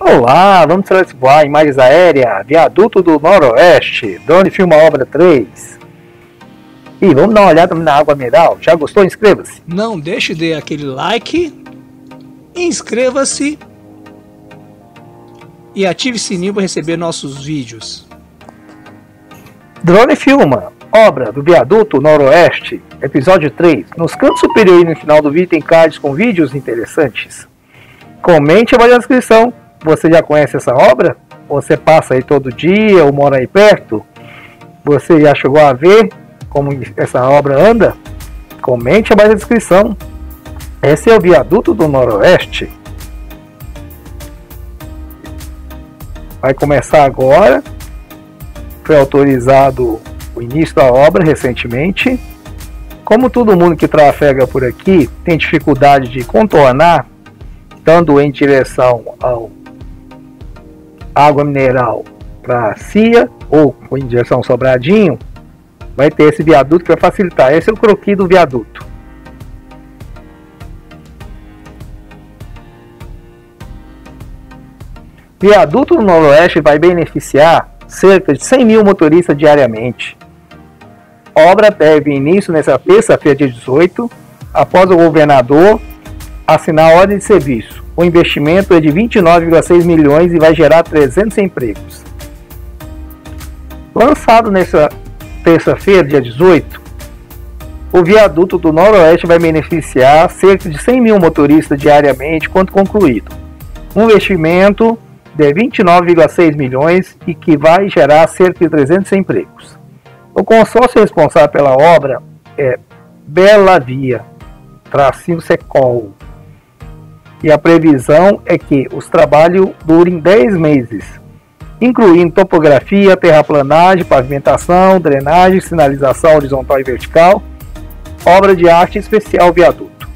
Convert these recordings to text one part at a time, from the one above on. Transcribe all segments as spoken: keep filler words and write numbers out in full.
Olá, vamos transformar Imagens Aéreas, Viaduto do Noroeste, Drone Filma Obra três. E vamos dar uma olhada na Água Mineral. Já gostou? Inscreva-se. Não deixe de dar aquele like, inscreva-se e ative o sininho para receber nossos vídeos. Drone Filma Obra do Viaduto Noroeste, episódio três. Nos cantos superior e no final do vídeo tem cards com vídeos interessantes. Comente aí na descrição. Você já conhece essa obra? Você passa aí todo dia ou mora aí perto? Você já chegou a ver como essa obra anda? Comente abaixo na descrição. Esse é o Viaduto do Noroeste. Vai começar agora. Foi autorizado o início da obra recentemente. Como todo mundo que trafega por aqui tem dificuldade de contornar, dando em direção ao Água Mineral para a C I A ou em direção ao Sobradinho, vai ter esse viaduto que vai facilitar. Esse é o croquis do viaduto. Viaduto do Noroeste vai beneficiar cerca de cem mil motoristas diariamente. A obra teve início nesta terça-feira, dia dezoito, após o governador assinar a ordem de serviço. O investimento é de vinte e nove vírgula seis milhões e vai gerar trezentos empregos. Lançado nessa terça-feira, dia dezoito, o Viaduto do Noroeste vai beneficiar cerca de cem mil motoristas diariamente quando concluído. Um investimento de vinte e nove vírgula seis milhões e que vai gerar cerca de trezentos empregos. O consórcio responsável pela obra é Bela Via Tracinho Secol. E a previsão é que os trabalhos durem dez meses, incluindo topografia, terraplanagem, pavimentação, drenagem, sinalização horizontal e vertical, obra de arte especial viaduto,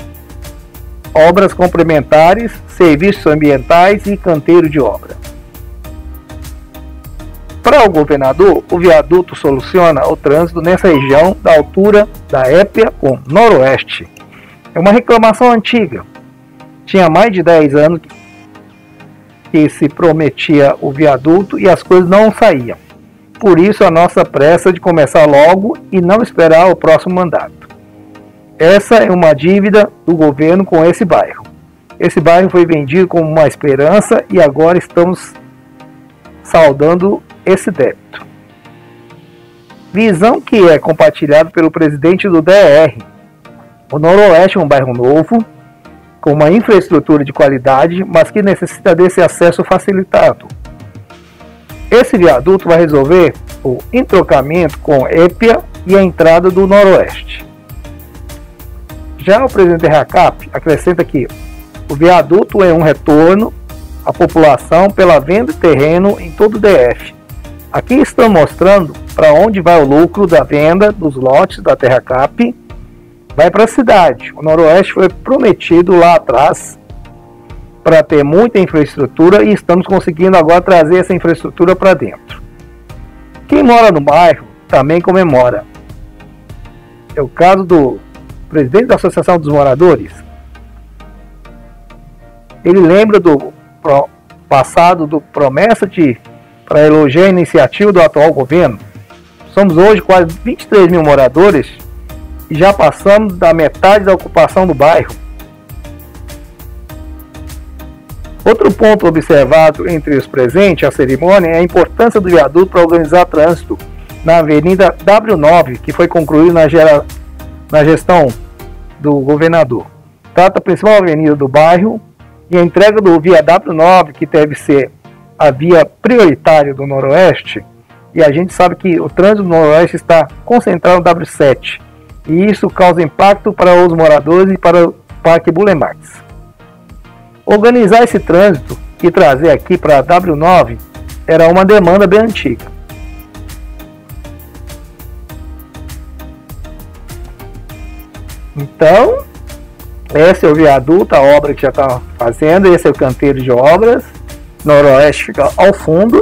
obras complementares, serviços ambientais e canteiro de obra. Para o governador, o viaduto soluciona o trânsito nessa região da altura da EPIA com Noroeste. É uma reclamação antiga. Tinha mais de dez anos que se prometia o viaduto e as coisas não saíam. Por isso a nossa pressa de começar logo e não esperar o próximo mandato. Essa é uma dívida do governo com esse bairro. Esse bairro foi vendido como uma esperança e agora estamos saldando esse débito. Visão que é compartilhada pelo presidente do D E R. O Noroeste é um bairro novo, com uma infraestrutura de qualidade, mas que necessita desse acesso facilitado. Esse viaduto vai resolver o entrocamento com EPIA e a entrada do Noroeste. Já o presidente TerraCAP acrescenta que o viaduto é um retorno à população pela venda de terreno em todo o D F. Aqui estão mostrando para onde vai o lucro da venda dos lotes da TerraCAP. Vai para a cidade. O Noroeste foi prometido lá atrás para ter muita infraestrutura e estamos conseguindo agora trazer essa infraestrutura para dentro. Quem mora no bairro também comemora. É o caso do presidente da Associação dos Moradores. Ele lembra do passado, do promessa de para elogiar a iniciativa do atual governo. Somos hoje quase vinte e três mil moradores e já passamos da metade da ocupação do bairro. Outro ponto observado entre os presentes à cerimônia é a importância do viaduto para organizar trânsito na Avenida W nove, que foi concluída na, gera... na gestão do governador. Trata a principal avenida do bairro e a entrega do Via W nove, que deve ser a via prioritária do Noroeste, e a gente sabe que o trânsito do Noroeste está concentrado no W sete. E isso causa impacto para os moradores e para o Parque Burle Marx. Organizar esse trânsito e trazer aqui para a W nove era uma demanda bem antiga. Então, esse é o viaduto, a obra que já está fazendo, esse é o canteiro de obras. Noroeste fica ao fundo.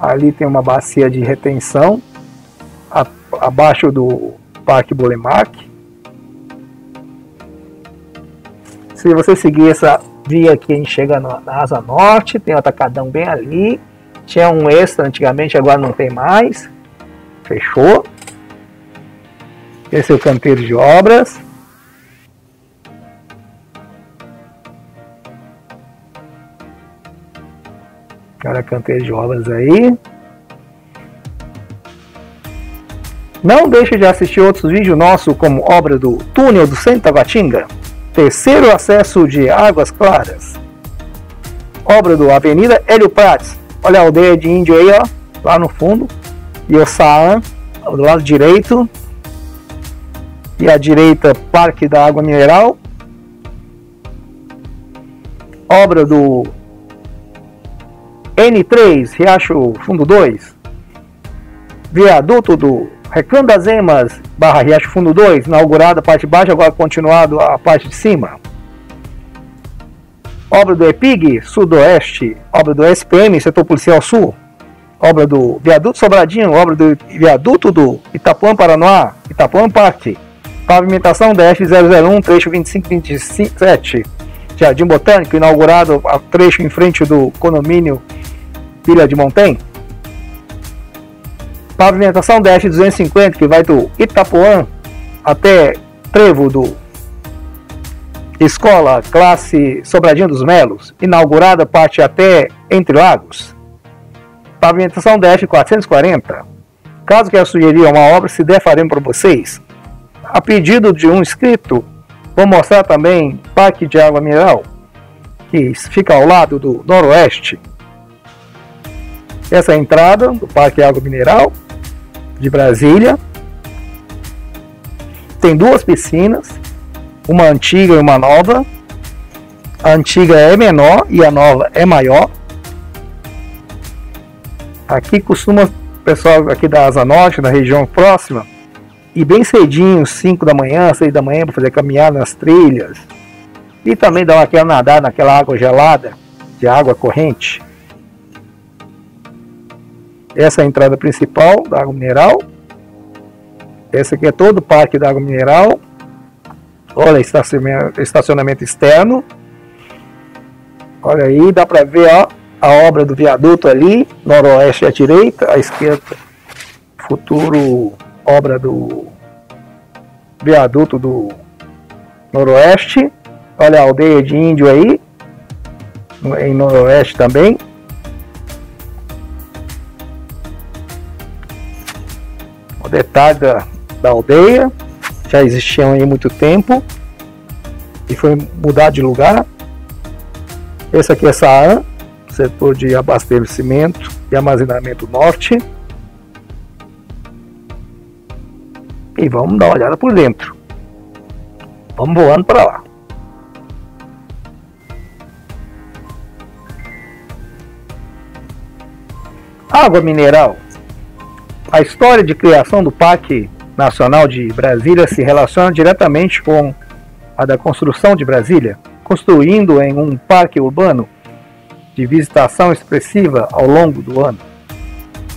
Ali tem uma bacia de retenção, a, abaixo do Parque Burle Marx. Se você seguir essa via aqui, a gente chega na Asa Norte, tem um atacadão bem ali. Tinha um extra antigamente, agora não tem mais. Fechou. Esse é o canteiro de obras. Cara, canteiro de obras aí. Não deixe de assistir outros vídeos nossos, como obra do Túnel do Taguatinga, terceiro acesso de Águas Claras, obra do Avenida Hélio Prates, olha a aldeia de índio aí, ó, lá no fundo, e o Saan do lado direito, e à direita Parque da Água Mineral, obra do N três, Riacho Fundo dois, Viaduto do Recanto das Emas, Barra Riacho Fundo dois, inaugurada a parte de baixo, agora continuado a parte de cima. Obra do E P I G, Sudoeste, obra do S P M, Setor Policial Sul, obra do Viaduto Sobradinho, obra do Viaduto do Itapuã, Paranoá, Itapuã Parque, pavimentação D F zero zero um, trecho vinte e cinco e vinte e sete, Jardim Botânico, inaugurado a trecho em frente do Condomínio Vila de Montém. Pavimentação D F duzentos e cinquenta, que vai do Itapuã até Trevo do Escola Classe Sobradinho dos Melos, inaugurada parte até Entre Lagos. Pavimentação D F quatrocentos e quarenta. Caso queira sugerir uma obra, se der, faremos para vocês. A pedido de um inscrito, vou mostrar também Parque de Água Mineral, que fica ao lado do Noroeste. Essa é a entrada do Parque Água Mineral de Brasília. Tem duas piscinas, uma antiga e uma nova. A antiga é menor e a nova é maior. Aqui costuma o pessoal aqui da Asa Norte, da região próxima, e bem cedinho, cinco da manhã, seis da manhã, para fazer caminhada nas trilhas e também dar aquela nadada naquela água gelada, de água corrente. Essa é a entrada principal da Água Mineral. Esse aqui é todo o Parque da Água Mineral. Olha, estacionamento externo. Olha aí, dá para ver, ó, a obra do viaduto ali, noroeste à direita, à esquerda, futuro obra do Viaduto do Noroeste. Olha a aldeia de índio aí, em noroeste também. Detalhe da, da aldeia, já existiam aí há muito tempo e foi mudar de lugar. Esse aqui é Saan, setor de abastecimento e armazenamento norte. E vamos dar uma olhada por dentro. Vamos voando para lá. Água Mineral. A história de criação do Parque Nacional de Brasília se relaciona diretamente com a da construção de Brasília, construindo em um parque urbano de visitação expressiva ao longo do ano.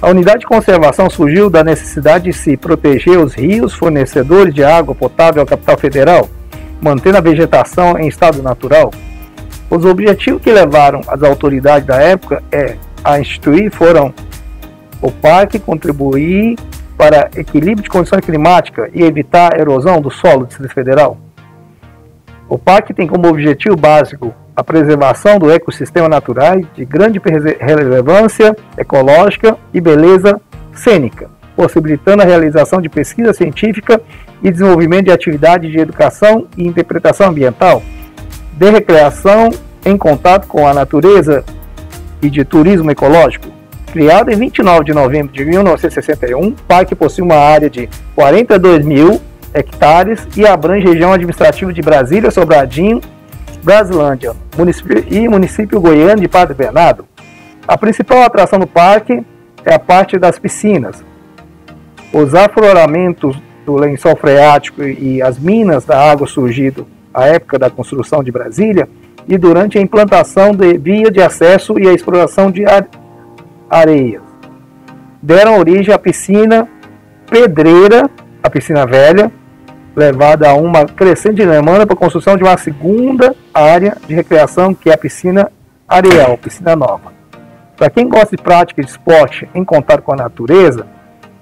A unidade de conservação surgiu da necessidade de se proteger os rios fornecedores de água potável à capital federal, mantendo a vegetação em estado natural. Os objetivos que levaram as autoridades da época é a instituir foram o parque contribuir para equilíbrio de condições climáticas e evitar a erosão do solo do Distrito Federal. O parque tem como objetivo básico a preservação do ecossistema natural de grande relevância ecológica e beleza cênica, possibilitando a realização de pesquisa científica e desenvolvimento de atividades de educação e interpretação ambiental, de recreação em contato com a natureza e de turismo ecológico. Criado em vinte e nove de novembro de mil novecentos e sessenta e um, o parque possui uma área de quarenta e dois mil hectares e abrange região administrativa de Brasília, Sobradinho, Brasilândia município, e município goiano de Padre Bernardo. A principal atração do parque é a parte das piscinas. Os afloramentos do lençol freático e as minas da água surgido à época da construção de Brasília e durante a implantação de via de acesso e a exploração de áreas areias deram origem à piscina pedreira, a piscina velha, levado a uma crescente demanda para a construção de uma segunda área de recreação, que é a piscina Areal, piscina nova. Para quem gosta de prática de esporte em contato com a natureza,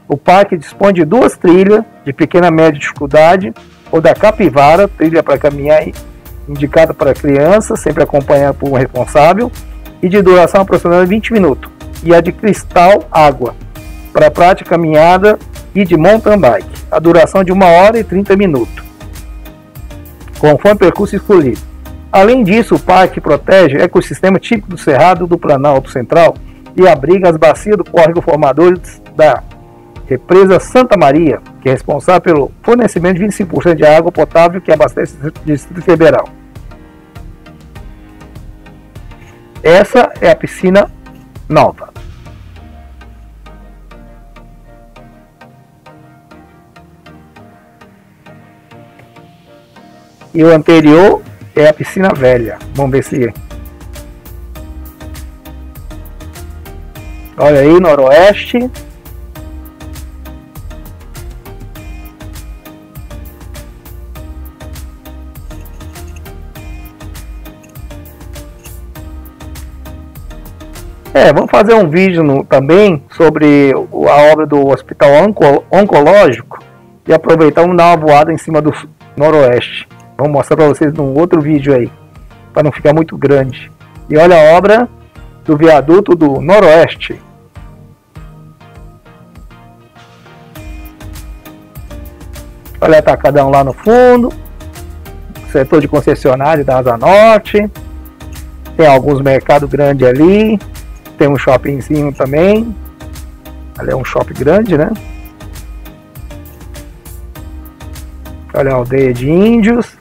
o parque dispõe de duas trilhas de pequena e média dificuldade, ou da capivara, trilha para caminhar indicada para crianças, sempre acompanhada por um responsável, e de duração aproximada de vinte minutos, e a de cristal água, para prática caminhada e de mountain bike, a duração de uma hora e trinta minutos, conforme o percurso escolhido. Além disso, o parque protege o ecossistema típico do Cerrado do Planalto Central e abriga as bacias do Córrego Formador da Represa Santa Maria, que é responsável pelo fornecimento de vinte e cinco por cento de água potável que abastece o Distrito Federal. Essa é a piscina nova. E o anterior é a piscina velha. Vamos ver se... Olha aí, Noroeste. É, vamos fazer um vídeo no, também sobre a obra do Hospital Onco, Oncológico e aproveitar um dar uma voada em cima do Noroeste. Vamos mostrar para vocês num outro vídeo aí, para não ficar muito grande. E olha a obra do Viaduto do Noroeste. Olha o atacadão lá no fundo, setor de concessionário da Asa Norte, tem alguns mercados grandes ali. Tem um shoppingzinho também. Ali é um shopping grande, né? Olha a aldeia de índios.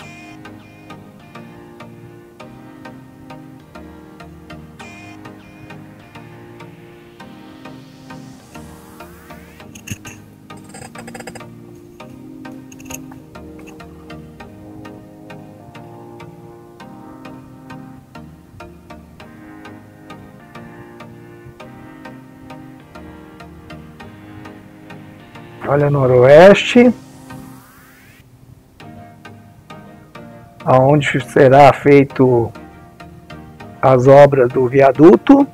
Olha Noroeste, aonde será feito as obras do viaduto.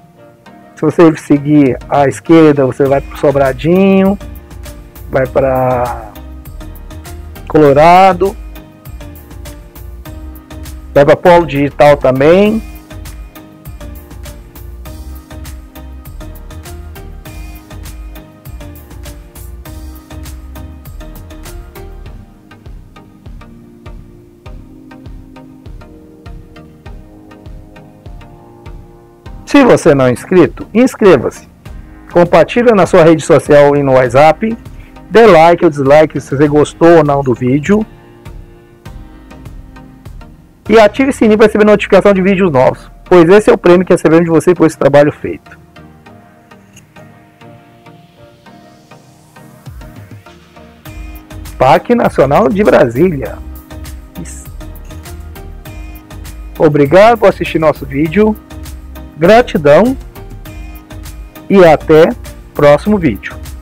Se você seguir à esquerda, você vai para o Sobradinho, vai para Colorado, vai para Polo Digital também. Se você não é inscrito, inscreva-se, compartilha na sua rede social e no WhatsApp, dê like ou dislike se você gostou ou não do vídeo e ative o sininho para receber notificação de vídeos novos, pois esse é o prêmio que recebemos de você por esse trabalho feito. Parque Nacional de Brasília. Obrigado por assistir nosso vídeo. Gratidão e até o próximo vídeo.